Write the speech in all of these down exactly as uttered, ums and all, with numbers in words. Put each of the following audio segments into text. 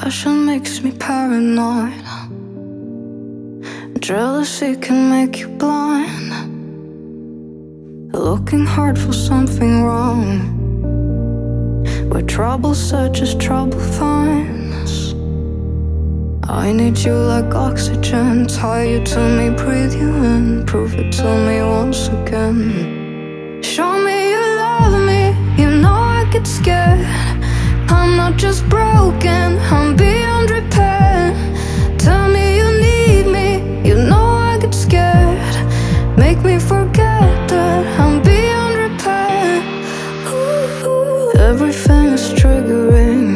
Passion makes me paranoid. Jealousy can make you blind. Looking hard for something wrong. Where trouble searches, trouble finds. I need you like oxygen. Tie you to me, breathe you in. Prove it to me once again. Show me you love me. You know I get scared. I'm not just broken, I'm beyond repair. Tell me you need me, you know I get scared. Make me forget that I'm beyond repair. Ooh, everything is triggering.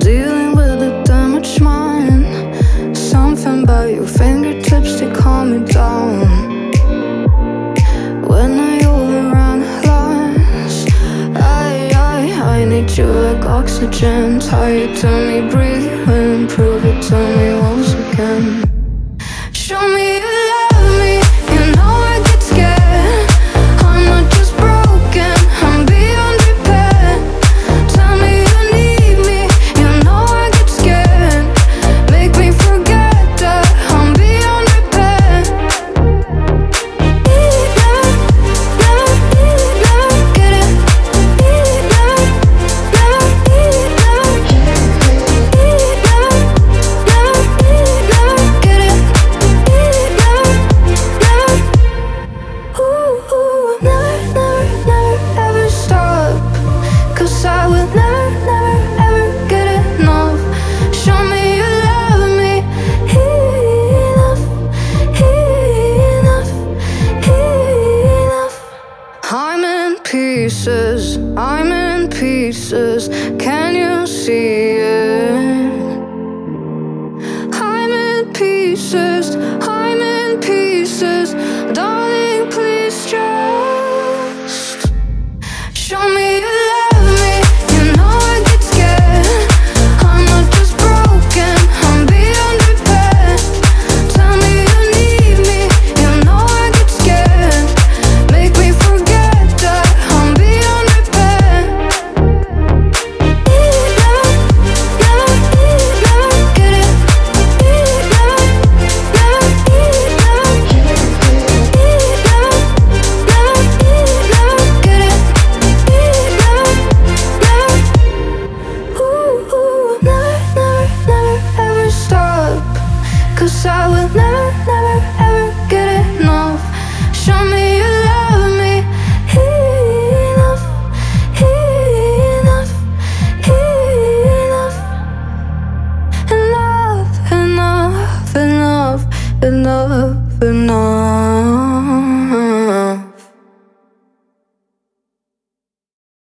Dealing with a damaged mind. Something about your fingertips, they calm me down. You like oxygen, tie you to me, breathe you in, prove it to me once again. Show me you love me, you know I get scared. I'm not just broken, I'm beyond repair. Tell me you need me, you know I get scared. Make me forget that I'm beyond repair. Never, never, never get it. I'm in pieces, can you see it? I'm in pieces, I'm in pieces. Darling, please just show me you love me. You know I get scared. I'm not just broken, I'm beyond repair. Tell me you need me, you know I get scared. Make me forget that I'm beyond. Cause I will never, never, ever get enough. Show me you love me. Enough, enough, enough. Enough, enough, enough, enough, enough.